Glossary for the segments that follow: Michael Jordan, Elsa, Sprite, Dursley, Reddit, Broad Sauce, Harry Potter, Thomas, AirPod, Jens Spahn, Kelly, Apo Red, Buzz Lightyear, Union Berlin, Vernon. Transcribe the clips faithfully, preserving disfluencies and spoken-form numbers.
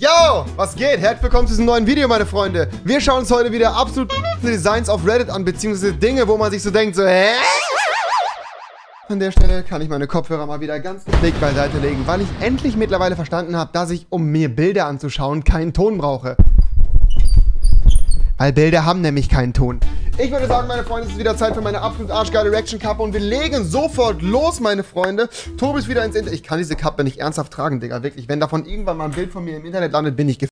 Yo, was geht? Herzlich willkommen zu diesem neuen Video, meine Freunde. Wir schauen uns heute wieder absolut Designs auf Reddit an, beziehungsweise Dinge, wo man sich so denkt, so hä? An der Stelle kann ich meine Kopfhörer mal wieder ganz gepflegt beiseite legen, weil ich endlich mittlerweile verstanden habe, dass ich, um mir Bilder anzuschauen, keinen Ton brauche. Weil Bilder haben nämlich keinen Ton. Ich würde sagen, meine Freunde, es ist wieder Zeit für meine absolut arschgeile Reaction-Kappe und wir legen sofort los, meine Freunde. Tobi ist wieder ins Internet. Ich kann diese Kappe nicht ernsthaft tragen, Digga. Wirklich, wenn davon irgendwann mal ein Bild von mir im Internet landet, bin ich ge...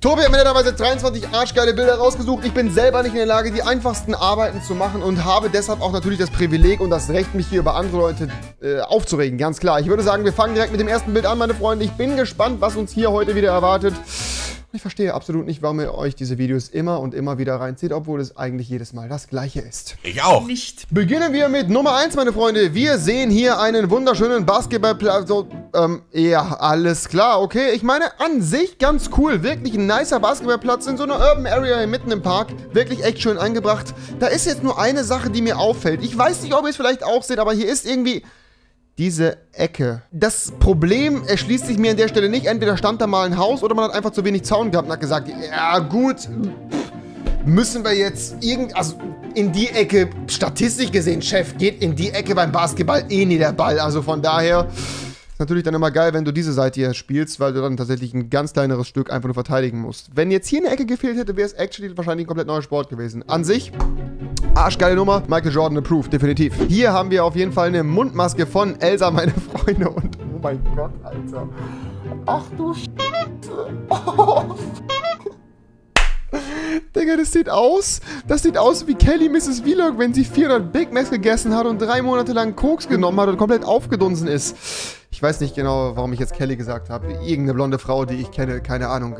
Tobi hat mir mittlerweile dreiundzwanzig arschgeile Bilder rausgesucht. Ich bin selber nicht in der Lage, die einfachsten Arbeiten zu machen und habe deshalb auch natürlich das Privileg und das Recht, mich hier über andere Leute äh, aufzuregen. Ganz klar. Ich würde sagen, wir fangen direkt mit dem ersten Bild an, meine Freunde. Ich bin gespannt, was uns hier heute wieder erwartet. Ich verstehe absolut nicht, warum ihr euch diese Videos immer und immer wieder reinzieht, obwohl es eigentlich jedes Mal das Gleiche ist. Ich auch. Nicht. Beginnen wir mit Nummer eins, meine Freunde. Wir sehen hier einen wunderschönen Basketballplatz. So, ähm, ja, alles klar, okay. Ich meine, an sich ganz cool. Wirklich ein nicer Basketballplatz in so einer Urban Area mitten im Park. Wirklich echt schön angebracht. Da ist jetzt nur eine Sache, die mir auffällt. Ich weiß nicht, ob ihr es vielleicht auch seht, aber hier ist irgendwie... diese Ecke. Das Problem erschließt sich mir an der Stelle nicht. Entweder stand da mal ein Haus oder man hat einfach zu wenig Zaun gehabt und hat gesagt, ja gut, müssen wir jetzt irgend... Also in die Ecke, statistisch gesehen, Chef, geht in die Ecke beim Basketball eh nie der Ball. Also von daher ist natürlich dann immer geil, wenn du diese Seite hier spielst, weil du dann tatsächlich ein ganz kleineres Stück einfach nur verteidigen musst. Wenn jetzt hier eine Ecke gefehlt hätte, wäre es actually wahrscheinlich ein komplett neuer Sport gewesen. An sich... arschgeile Nummer. Michael Jordan approved, definitiv. Hier haben wir auf jeden Fall eine Mundmaske von Elsa, meine Freunde. Und oh mein Gott, Alter. Ach du Scheiße. Oh, Digga, das sieht aus, das sieht aus wie Kelly Misses Vlog, wenn sie vierhundert Big Macs gegessen hat und drei Monate lang Koks genommen hat und komplett aufgedunsen ist. Ich weiß nicht genau, warum ich jetzt Kelly gesagt habe. Irgendeine blonde Frau, die ich kenne, keine Ahnung.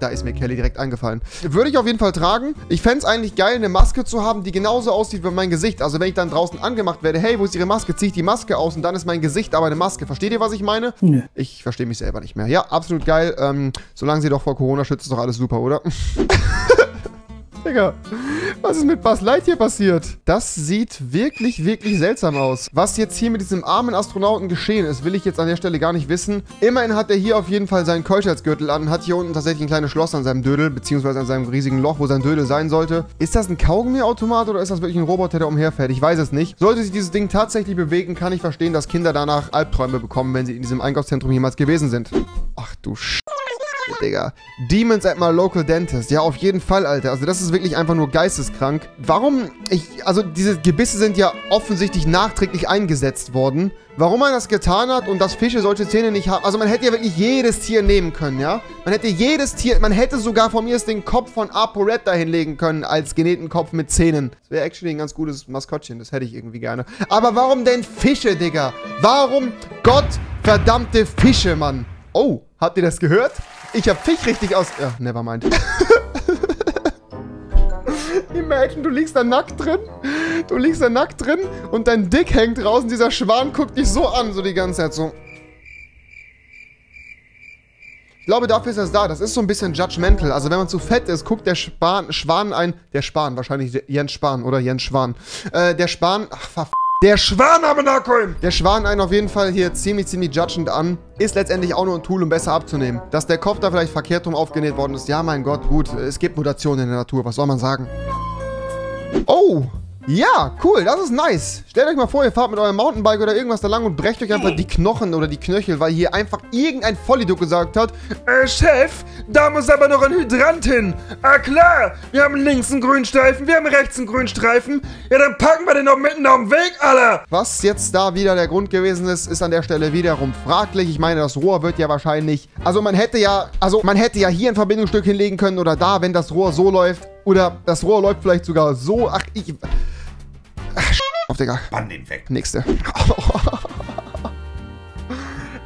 Da ist mir Kelly direkt eingefallen. Würde ich auf jeden Fall tragen. Ich fände es eigentlich geil, eine Maske zu haben, die genauso aussieht wie mein Gesicht. Also wenn ich dann draußen angemacht werde, hey, wo ist ihre Maske? Ziehe ich die Maske aus und dann ist mein Gesicht aber eine Maske. Versteht ihr, was ich meine? Nö. Ich verstehe mich selber nicht mehr. Ja, absolut geil. Ähm, solange sie doch vor Corona schützt, ist doch alles super, oder? Digga, was ist mit Buzz Lightyear passiert? Das sieht wirklich, wirklich seltsam aus. Was jetzt hier mit diesem armen Astronauten geschehen ist, will ich jetzt an der Stelle gar nicht wissen. Immerhin hat er hier auf jeden Fall seinen Keuschheitsgürtel an, hat hier unten tatsächlich ein kleines Schloss an seinem Dödel, beziehungsweise an seinem riesigen Loch, wo sein Dödel sein sollte. Ist das ein Kaugummiautomat oder ist das wirklich ein Roboter, der umherfährt? Ich weiß es nicht. Sollte sich dieses Ding tatsächlich bewegen, kann ich verstehen, dass Kinder danach Albträume bekommen, wenn sie in diesem Einkaufszentrum jemals gewesen sind. Ach du Sch... Digga. Demons at my local dentist. Ja, auf jeden Fall, Alter. Also das ist wirklich einfach nur geisteskrank. Warum ich... Also diese Gebisse sind ja offensichtlich nachträglich eingesetzt worden. Warum man das getan hat und dass Fische solche Zähne nicht haben... Also man hätte ja wirklich jedes Tier nehmen können, ja? Man hätte jedes Tier... Man hätte sogar von mir den Kopf von Apo Red dahin legen können als Genetenkopf mit Zähnen. Das wäre actually ein ganz gutes Maskottchen. Das hätte ich irgendwie gerne. Aber warum denn Fische, Digga? Warum gottverdammte Fische, Mann? Oh, habt ihr das gehört? Ich hab Fisch richtig aus... Ja, nevermind. Imagine, du liegst da nackt drin. Du liegst da nackt drin und dein Dick hängt raus und dieser Schwan guckt dich so an, so die ganze Zeit so. Ich glaube, dafür ist das da. Das ist so ein bisschen judgmental. Also wenn man zu fett ist, guckt der Spahn, Schwan ein... Der Spahn, wahrscheinlich Jens Spahn oder Jens Schwan. Äh, der Spahn... Ach, verf... Der Schwan aber nachkommen! Der Schwan einen auf jeden Fall hier ziemlich, ziemlich judgend an. Ist letztendlich auch nur ein Tool, um besser abzunehmen. Dass der Kopf da vielleicht verkehrt rum aufgenäht worden ist. Ja, mein Gott, gut. Es gibt Mutationen in der Natur. Was soll man sagen? Oh! Ja, cool. Das ist nice. Stellt euch mal vor, ihr fahrt mit eurem Mountainbike oder irgendwas da lang und brecht euch einfach die Knochen oder die Knöchel, weil hier einfach irgendein Vollidiot gesagt hat, äh, Chef, da muss aber noch ein Hydrant hin. Ah, klar. Wir haben links einen grünen Streifen, wir haben rechts einen grünen Streifen. Ja, dann packen wir den doch mitten auf den Weg, Alter. Was jetzt da wieder der Grund gewesen ist, ist an der Stelle wiederum fraglich. Ich meine, das Rohr wird ja wahrscheinlich... Also man hätte ja... Also man hätte ja hier ein Verbindungsstück hinlegen können oder da, wenn das Rohr so läuft. Oder das Rohr läuft vielleicht sogar so... Ach, ich... Auf, Digga. Bann den weg. Nächste.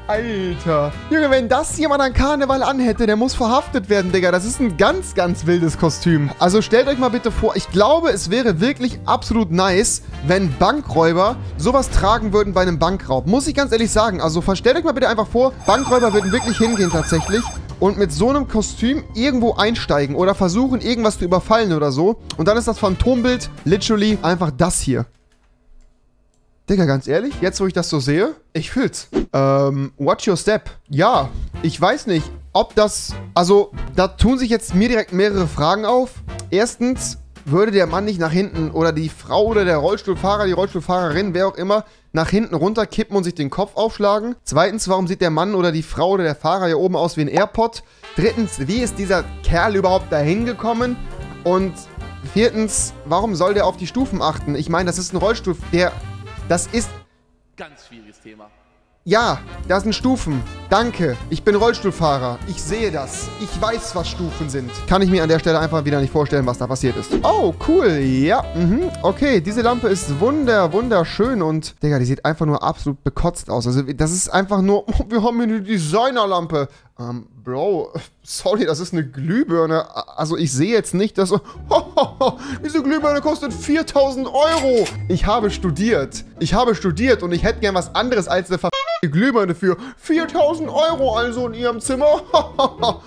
Alter. Junge, wenn das jemand an Karneval anhätte, der muss verhaftet werden, Digga. Das ist ein ganz, ganz wildes Kostüm. Also stellt euch mal bitte vor, ich glaube, es wäre wirklich absolut nice, wenn Bankräuber sowas tragen würden bei einem Bankraub. Muss ich ganz ehrlich sagen. Also stellt euch mal bitte einfach vor, Bankräuber würden wirklich hingehen tatsächlich. Und mit so einem Kostüm irgendwo einsteigen oder versuchen, irgendwas zu überfallen oder so. Und dann ist das Phantombild literally einfach das hier. Digga, ganz ehrlich, jetzt wo ich das so sehe, ich fühl's. Ähm, watch your step. Ja, ich weiß nicht, ob das... Also, da tun sich jetzt mir direkt mehrere Fragen auf. Erstens, würde der Mann nicht nach hinten oder die Frau oder der Rollstuhlfahrer, die Rollstuhlfahrerin, wer auch immer, nach hinten runterkippen und sich den Kopf aufschlagen? Zweitens, warum sieht der Mann oder die Frau oder der Fahrer hier oben aus wie ein AirPod? Drittens, wie ist dieser Kerl überhaupt dahin gekommen? Und viertens, warum soll der auf die Stufen achten? Ich meine, das ist ein Rollstuhl, der... Das ist... Ganz schwieriges Thema. Ja, da sind Stufen. Danke, ich bin Rollstuhlfahrer. Ich sehe das. Ich weiß, was Stufen sind. Kann ich mir an der Stelle einfach wieder nicht vorstellen, was da passiert ist. Oh, cool. Ja, mhm. Okay, diese Lampe ist wunder, wunderschön und... Digga, die sieht einfach nur absolut bekotzt aus. Also, das ist einfach nur... Oh, wir haben hier eine Designerlampe. Ähm, Bro, sorry, das ist eine Glühbirne. Also, ich sehe jetzt nicht, dass... Oh, oh, oh, diese Glühbirne kostet viertausend Euro. Ich habe studiert. Ich habe studiert und ich hätte gern was anderes als eine... Ver Die Glühbirne für viertausend Euro also in ihrem Zimmer.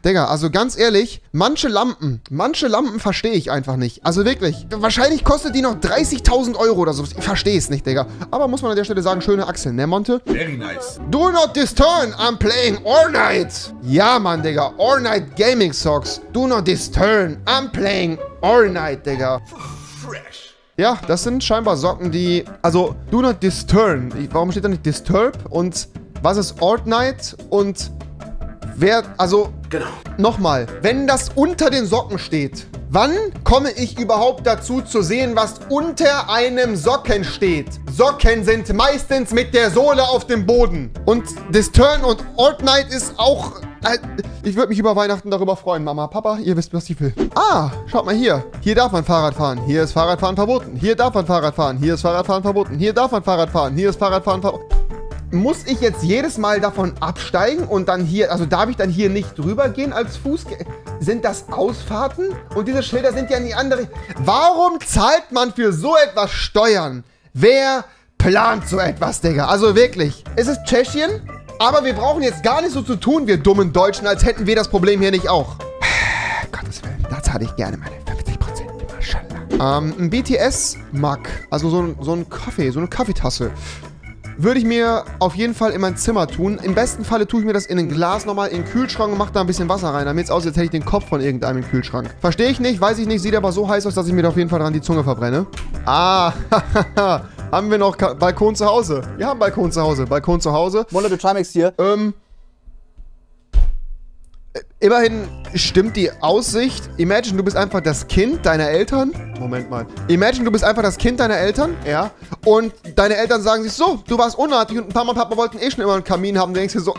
Digga, also ganz ehrlich, manche Lampen, manche Lampen verstehe ich einfach nicht. Also wirklich, wahrscheinlich kostet die noch dreißigtausend Euro oder so. Ich verstehe es nicht, Digga. Aber muss man an der Stelle sagen, schöne Achseln, ne, Monte? Very nice. Do not disturb, I'm playing all night. Ja, Mann, Digga, all night gaming socks. Do not disturb, I'm playing all night, Digga. Fresh. Ja, das sind scheinbar Socken, die... Also, do not disturb. Warum steht da nicht disturb? Und was ist All Night? Und wer... Also, genau. Nochmal. Wenn das unter den Socken steht, wann komme ich überhaupt dazu zu sehen, was unter einem Socken steht? Socken sind meistens mit der Sohle auf dem Boden. Und disturb und All Night ist auch... Ich würde mich über Weihnachten darüber freuen, Mama, Papa, ihr wisst, was ich will. Ah, schaut mal hier. Hier darf man Fahrrad fahren. Hier ist Fahrradfahren verboten. Hier darf man Fahrrad fahren. Hier ist Fahrradfahren verboten. Hier darf man Fahrrad fahren. Hier ist Fahrradfahren verboten. Muss ich jetzt jedes Mal davon absteigen und dann hier, also darf ich dann hier nicht drüber gehen als Fußgänger? Sind das Ausfahrten? Und diese Schilder sind ja in die andere... Warum zahlt man für so etwas Steuern? Wer plant so etwas, Digga? Also wirklich. Ist es Tschechien? Aber wir brauchen jetzt gar nicht so zu tun, wir dummen Deutschen, als hätten wir das Problem hier nicht auch. Gottes Willen, das hatte ich gerne, meine fünfzig Prozent. Ähm, ein B T S-Mug, also so ein, so ein Kaffee, so eine Kaffeetasse, würde ich mir auf jeden Fall in mein Zimmer tun. Im besten Falle tue ich mir das in ein Glas nochmal in den Kühlschrank und mache da ein bisschen Wasser rein. Damit sieht es aus, als hätte ich den Kopf von irgendeinem im Kühlschrank. Verstehe ich nicht, weiß ich nicht, sieht aber so heiß aus, dass ich mir da auf jeden Fall dran die Zunge verbrenne. Ah, hahaha. Haben wir noch Ka Balkon zu Hause? Wir haben Balkon zu Hause. Balkon zu Hause. Mono de Trimax hier. Ähm. Immerhin stimmt die Aussicht. Imagine, du bist einfach das Kind deiner Eltern. Moment mal. Imagine, du bist einfach das Kind deiner Eltern. Ja. Und deine Eltern sagen sich so, du warst unartig und Papa und Papa wollten eh schon immer einen Kamin haben. Du denkst dir so,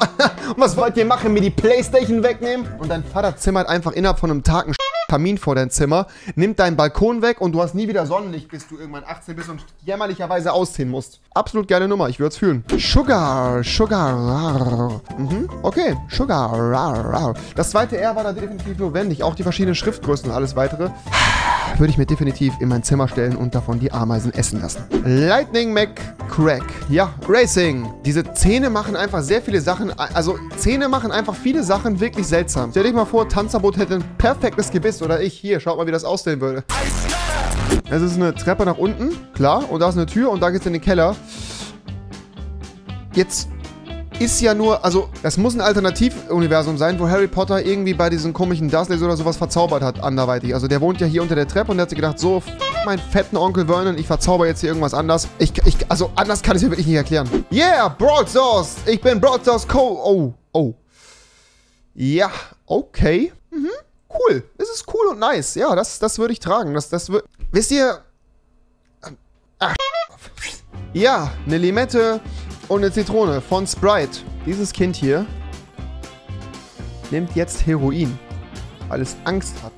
was wollt ihr machen? Mir die Playstation wegnehmen? Und dein Vater zimmert einfach innerhalb von einem Tag einen Kamin vor dein Zimmer, nimmt deinen Balkon weg und du hast nie wieder Sonnenlicht, bis du irgendwann achtzehn bist und jämmerlicherweise ausziehen musst. Absolut geile Nummer, ich würde es fühlen. Sugar, Sugar. Mhm, okay, Sugar. Das zweite R war da definitiv notwendig, auch die verschiedenen Schriftgrößen und alles weitere. Würde ich mir definitiv in mein Zimmer stellen und davon die Ameisen essen lassen. Lightning McCrack. Ja, Racing. Diese Zähne machen einfach sehr viele Sachen, also Zähne machen einfach viele Sachen wirklich seltsam. Stell dich mal vor, Tanzverbot hätte ein perfektes Gebiss oder ich. Hier, schaut mal, wie das aussehen würde. Es ist eine Treppe nach unten, klar, und da ist eine Tür und da geht's in den Keller. Jetzt... ist ja nur, also, das muss ein Alternativuniversum sein, wo Harry Potter irgendwie bei diesen komischen Dursleys oder sowas verzaubert hat, anderweitig. Also, der wohnt ja hier unter der Treppe und der hat sich gedacht, so, f*** meinen fetten Onkel Vernon, ich verzauber jetzt hier irgendwas anders. Ich, ich, also, anders kann ich es mir wirklich nicht erklären. Yeah, Broad Sauce! Ich bin Broad Sauce Co. Oh, oh. Ja, okay. Mhm, cool. Es ist cool und nice. Ja, das, das würde ich tragen. Das, das würde... Wisst ihr... Ach, ja, eine Limette... Und eine Zitrone von Sprite. Dieses Kind hier nimmt jetzt Heroin, weil es Angst hat.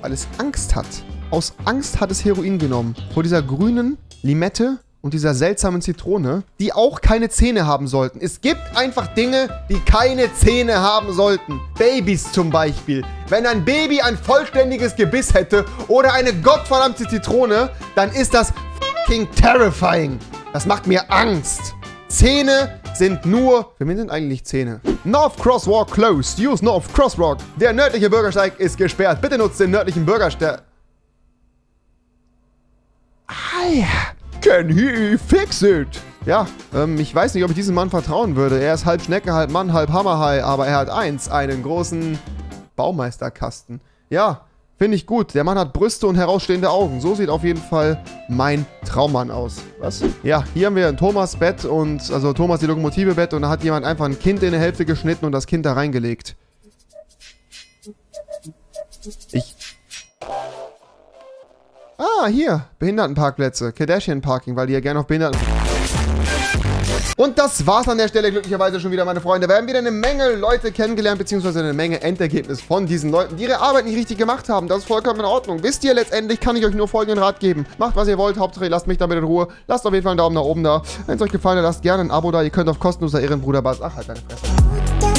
Weil es Angst hat. Aus Angst hat es Heroin genommen. Vor dieser grünen Limette und dieser seltsamen Zitrone, die auch keine Zähne haben sollten. Es gibt einfach Dinge, die keine Zähne haben sollten. Babys zum Beispiel. Wenn ein Baby ein vollständiges Gebiss hätte oder eine gottverdammte Zitrone, dann ist das fucking terrifying. Das macht mir Angst. Zähne sind nur... Für mich sind eigentlich Zähne. North Crosswalk closed. Use North Crosswalk. Der nördliche Bürgersteig ist gesperrt. Bitte nutzt den nördlichen Bürgersteig. Ah ja. Can he fix it? Ja, ähm, ich weiß nicht, ob ich diesem Mann vertrauen würde. Er ist halb Schnecke, halb Mann, halb Hammerhai, aber er hat eins, einen großen Baumeisterkasten. Ja, finde ich gut. Der Mann hat Brüste und herausstehende Augen. So sieht auf jeden Fall mein Traummann aus. Was? Ja, hier haben wir ein Thomas-Bett und, also Thomas die Lokomotive-Bett, und da hat jemand einfach ein Kind in die Hälfte geschnitten und das Kind da reingelegt. Ich... Ah, hier. Behindertenparkplätze. Kardashian-Parking, weil die ja gerne auf Behinderten... Und das war's an der Stelle glücklicherweise schon wieder, meine Freunde. Wir haben wieder eine Menge Leute kennengelernt, beziehungsweise eine Menge Endergebnis von diesen Leuten, die ihre Arbeit nicht richtig gemacht haben. Das ist vollkommen in Ordnung. Wisst ihr, letztendlich kann ich euch nur folgenden Rat geben. Macht, was ihr wollt. Hauptsache, ihr lasst mich damit in Ruhe. Lasst auf jeden Fall einen Daumen nach oben da. Wenn es euch gefallen hat, lasst gerne ein Abo da. Ihr könnt auf kostenloser Ehrenbruder-Basis... Ach, halt deine Fresse.